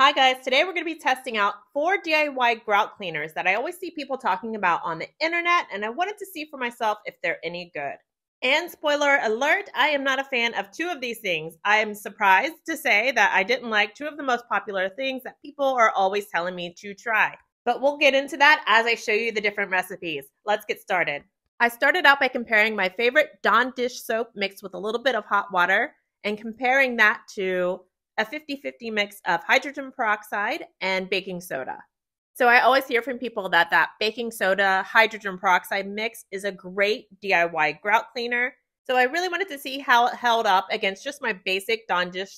Hi guys, today we're going to be testing out 4 DIY grout cleaners that I always see people talking about on the internet, and I wanted to see for myself if they're any good. And spoiler alert, I am not a fan of 2 of these things. I am surprised to say that I didn't like 2 of the most popular things that people are always telling me to try. But we'll get into that as I show you the different recipes. Let's get started. I started out by comparing my favorite Dawn dish soap mixed with a little bit of hot water and comparing that to a 50-50 mix of hydrogen peroxide and baking soda. So I always hear from people that baking soda hydrogen peroxide mix is a great DIY grout cleaner. So I really wanted to see how it held up against just my basic Dawn dish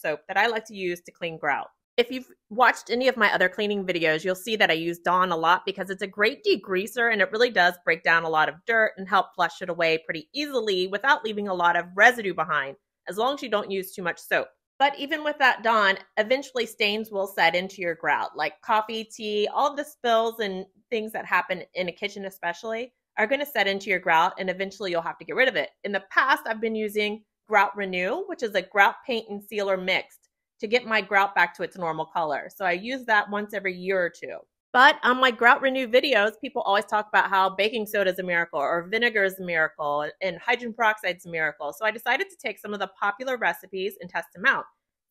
soap that I like to use to clean grout. If you've watched any of my other cleaning videos, you'll see that I use Dawn a lot because it's a great degreaser and it really does break down a lot of dirt and help flush it away pretty easily without leaving a lot of residue behind, as long as you don't use too much soap. But even with that Dawn, eventually stains will set into your grout, like coffee, tea, all the spills and things that happen in a kitchen especially are going to set into your grout, and eventually you'll have to get rid of it. In the past, I've been using Grout Renew, which is a grout paint and sealer mixed to get my grout back to its normal color. So I use that once every year or 2. But on my Grout Renew videos, people always talk about how baking soda is a miracle or vinegar is a miracle and hydrogen peroxide is a miracle. So I decided to take some of the popular recipes and test them out.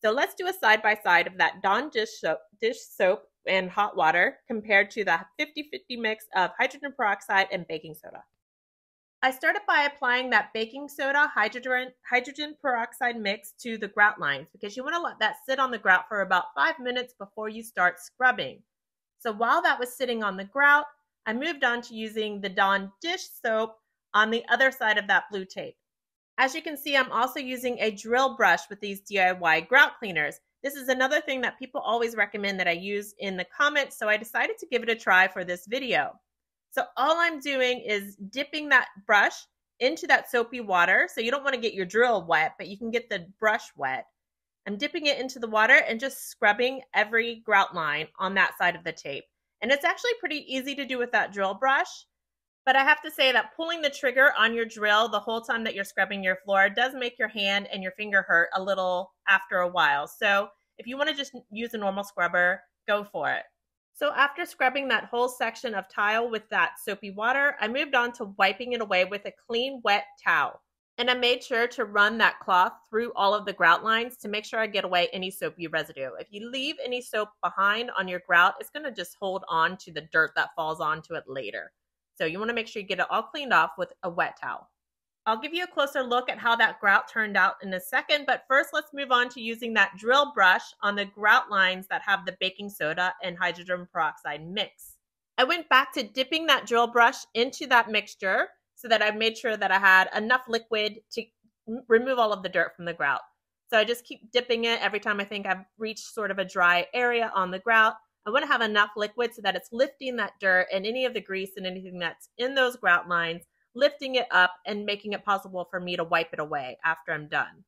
So let's do a side-by-side of that Dawn dish soap and hot water compared to the 50-50 mix of hydrogen peroxide and baking soda. I started by applying that baking soda hydrogen peroxide mix to the grout lines because you want to let that sit on the grout for about 5 minutes before you start scrubbing. So while that was sitting on the grout, I moved on to using the Dawn dish soap on the other side of that blue tape. As you can see, I'm also using a drill brush with these DIY grout cleaners. This is another thing that people always recommend that I use in the comments, so I decided to give it a try for this video. So all I'm doing is dipping that brush into that soapy water. So you don't want to get your drill wet, but you can get the brush wet. I'm dipping it into the water and just scrubbing every grout line on that side of the tape. And it's actually pretty easy to do with that drill brush. But I have to say that pulling the trigger on your drill the whole time that you're scrubbing your floor does make your hand and your finger hurt a little after a while. So if you want to just use a normal scrubber, go for it. So after scrubbing that whole section of tile with that soapy water, I moved on to wiping it away with a clean, wet towel. And I made sure to run that cloth through all of the grout lines to make sure I get away any soapy residue. If you leave any soap behind on your grout, it's going to just hold on to the dirt that falls onto it later. So you want to make sure you get it all cleaned off with a wet towel. I'll give you a closer look at how that grout turned out in a second, but first let's move on to using that drill brush on the grout lines that have the baking soda and hydrogen peroxide mix. I went back to dipping that drill brush into that mixture so that I made sure that I had enough liquid to remove all of the dirt from the grout. So I just keep dipping it every time I think I've reached sort of a dry area on the grout. I want to have enough liquid so that it's lifting that dirt and any of the grease and anything that's in those grout lines, lifting it up and making it possible for me to wipe it away after I'm done.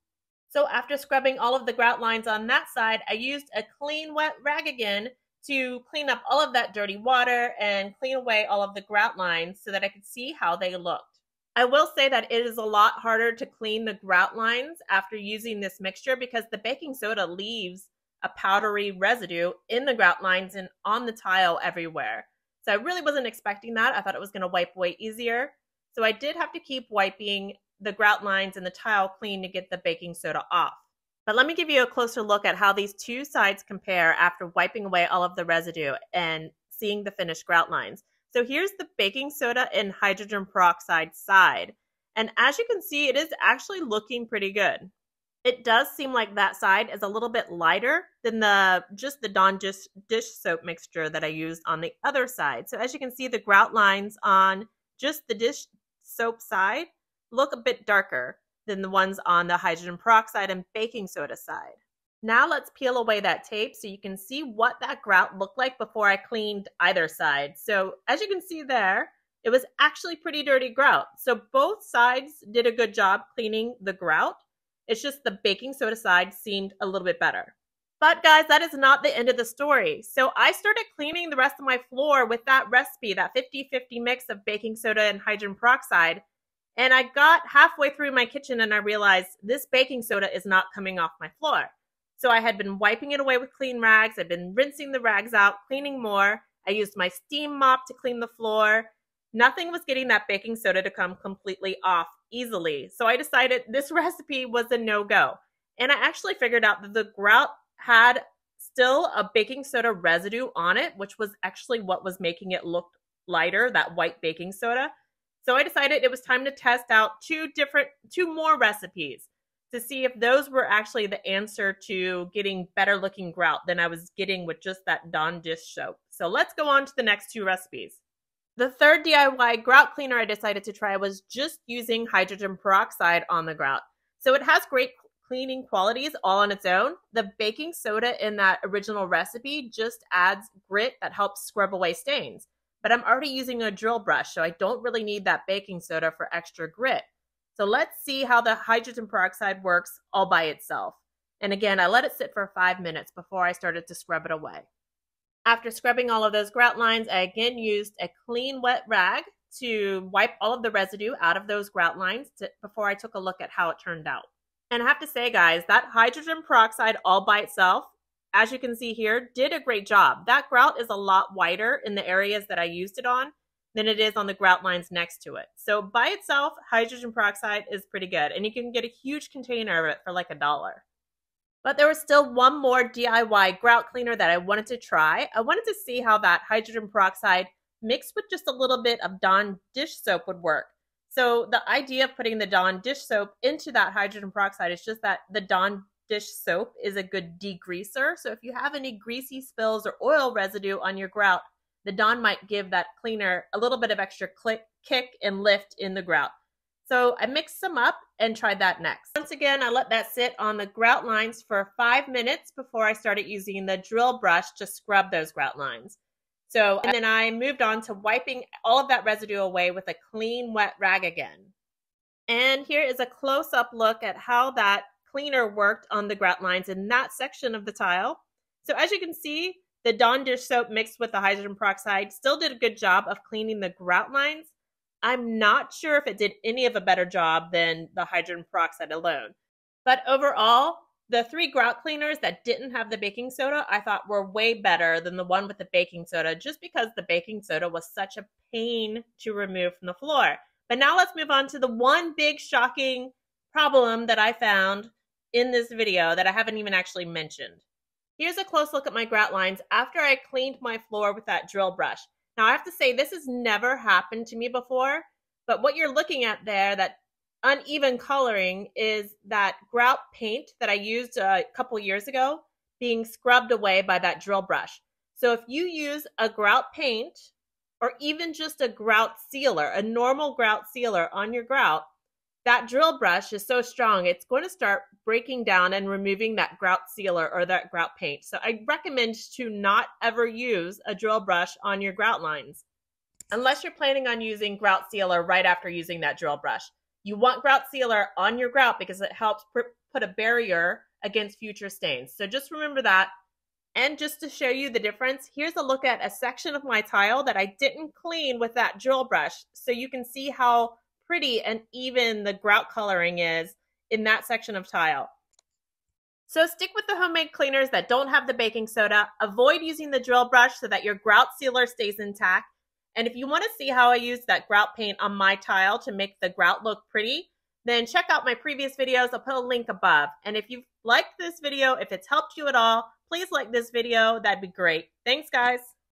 So after scrubbing all of the grout lines on that side, I used a clean wet rag again to clean up all of that dirty water and clean away all of the grout lines so that I could see how they looked. I will say that it is a lot harder to clean the grout lines after using this mixture because the baking soda leaves a powdery residue in the grout lines and on the tile everywhere. So I really wasn't expecting that. I thought it was going to wipe away easier. So I did have to keep wiping the grout lines and the tile clean to get the baking soda off. But let me give you a closer look at how these 2 sides compare after wiping away all of the residue and seeing the finished grout lines. So here's the baking soda and hydrogen peroxide side. And as you can see, it is actually looking pretty good. It does seem like that side is a little bit lighter than just the Dawn dish soap mixture that I used on the other side. So as you can see, the grout lines on just the dish soap side look a bit darker than the ones on the hydrogen peroxide and baking soda side. Now let's peel away that tape so you can see what that grout looked like before I cleaned either side. So as you can see there, it was actually pretty dirty grout. So both sides did a good job cleaning the grout. It's just the baking soda side seemed a little bit better. But guys, that is not the end of the story. So I started cleaning the rest of my floor with that recipe, that 50-50 mix of baking soda and hydrogen peroxide. And I got halfway through my kitchen and I realized this baking soda is not coming off my floor. So I had been wiping it away with clean rags. I've been rinsing the rags out, cleaning more. I used my steam mop to clean the floor. Nothing was getting that baking soda to come completely off easily. So I decided this recipe was a no-go. And I actually figured out that the grout had still a baking soda residue on it, which was actually what was making it look lighter, that white baking soda. So I decided it was time to test out two more recipes to see if those were actually the answer to getting better looking grout than I was getting with just that Dawn dish soap. So let's go on to the next two recipes. The third DIY grout cleaner I decided to try was just using hydrogen peroxide on the grout. So it has great cleaning qualities all on its own. The baking soda in that original recipe just adds grit that helps scrub away stains. But I'm already using a drill brush, so I don't really need that baking soda for extra grit. So let's see how the hydrogen peroxide works all by itself. And again, I let it sit for 5 minutes before I started to scrub it away. After scrubbing all of those grout lines, I again used a clean wet rag to wipe all of the residue out of those grout lines before I took a look at how it turned out. And I have to say, guys, that hydrogen peroxide all by itself, as you can see here, did a great job. That grout is a lot whiter in the areas that I used it on than it is on the grout lines next to it. So by itself, hydrogen peroxide is pretty good, and you can get a huge container of it for like $1. But there was still one more DIY grout cleaner that I wanted to try. I wanted to see how that hydrogen peroxide mixed with just a little bit of Dawn dish soap would work. So the idea of putting the Dawn dish soap into that hydrogen peroxide is just that the Dawn dish soap is a good degreaser. So if you have any greasy spills or oil residue on your grout, the Dawn might give that cleaner a little bit of extra kick and lift in the grout. So I mixed some up and tried that next. Once again, I let that sit on the grout lines for 5 minutes before I started using the drill brush to scrub those grout lines. So, and then I moved on to wiping all of that residue away with a clean wet rag again. And here is a close-up look at how that cleaner worked on the grout lines in that section of the tile. So as you can see, the Dawn dish soap mixed with the hydrogen peroxide still did a good job of cleaning the grout lines. I'm not sure if it did any of a better job than the hydrogen peroxide alone. But overall, the three grout cleaners that didn't have the baking soda, I thought were way better than the one with the baking soda, just because the baking soda was such a pain to remove from the floor. But now let's move on to the one big shocking problem that I found in this video that I haven't even actually mentioned. Here's a close look at my grout lines after I cleaned my floor with that drill brush. Now I have to say this has never happened to me before, but what you're looking at there, that uneven coloring, is that grout paint that I used a couple years ago being scrubbed away by that drill brush. So if you use a grout paint or even just a grout sealer, a normal grout sealer on your grout, that drill brush is so strong, it's going to start breaking down and removing that grout sealer or that grout paint. So I recommend to not ever use a drill brush on your grout lines, unless you're planning on using grout sealer right after using that drill brush. You want grout sealer on your grout because it helps put a barrier against future stains. So just remember that. And just to show you the difference, here's a look at a section of my tile that I didn't clean with that drill brush. So you can see how pretty and even the grout coloring is in that section of tile. So stick with the homemade cleaners that don't have the baking soda. Avoid using the drill brush so that your grout sealer stays intact. And if you want to see how I use that grout paint on my tile to make the grout look pretty, then check out my previous videos. I'll put a link above. And if you've liked this video, if it's helped you at all, please like this video. That'd be great. Thanks, guys.